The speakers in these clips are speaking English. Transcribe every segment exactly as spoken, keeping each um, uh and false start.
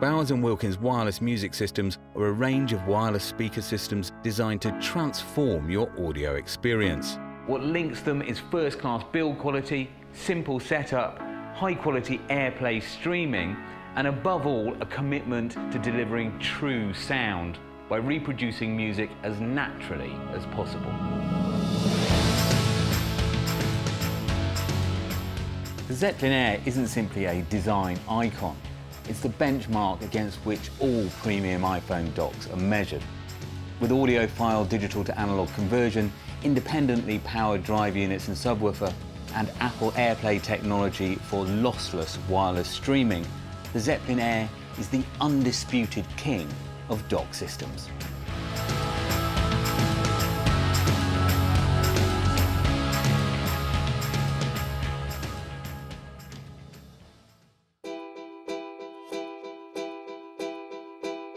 Bowers and Wilkins wireless music systems are a range of wireless speaker systems designed to transform your audio experience. What links them is first-class build quality, simple setup, high-quality AirPlay streaming, and above all, a commitment to delivering true sound by reproducing music as naturally as possible. The Zeppelin Air isn't simply a design icon. It's the benchmark against which all premium iPhone docks are measured. With audiophile digital to analog conversion, independently powered drive units and subwoofer, and Apple AirPlay technology for lossless wireless streaming, the Zeppelin Air is the undisputed king of dock systems.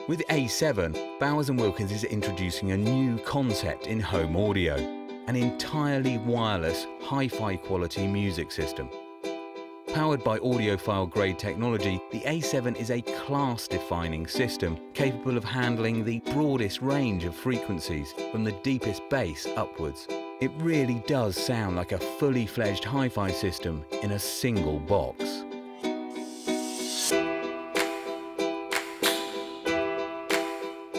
With A seven, Bowers and Wilkins is introducing a new concept in home audio, an entirely wireless, hi-fi quality music system. Powered by audiophile-grade technology, the A seven is a class-defining system capable of handling the broadest range of frequencies, from the deepest bass upwards. It really does sound like a fully-fledged hi-fi system in a single box.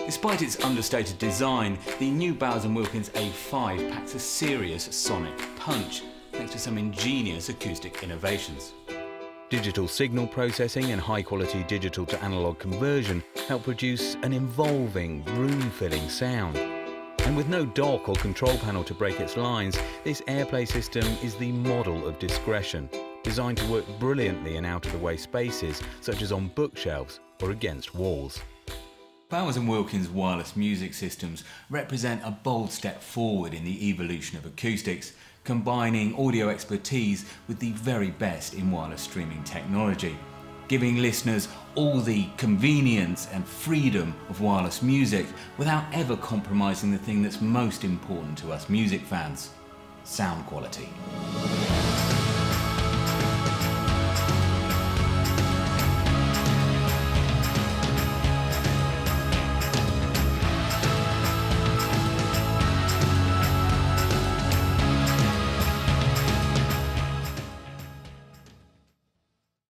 Despite its understated design, the new Bowers and Wilkins A five packs a serious sonic punch, thanks to some ingenious acoustic innovations. Digital signal processing and high-quality digital to analog conversion help produce an involving, room-filling sound. And with no dock or control panel to break its lines, this AirPlay system is the model of discretion, designed to work brilliantly in out-of-the-way spaces, such as on bookshelves or against walls. Bowers and Wilkins wireless music systems represent a bold step forward in the evolution of acoustics, combining audio expertise with the very best in wireless streaming technology, giving listeners all the convenience and freedom of wireless music without ever compromising the thing that's most important to us music fans: sound quality.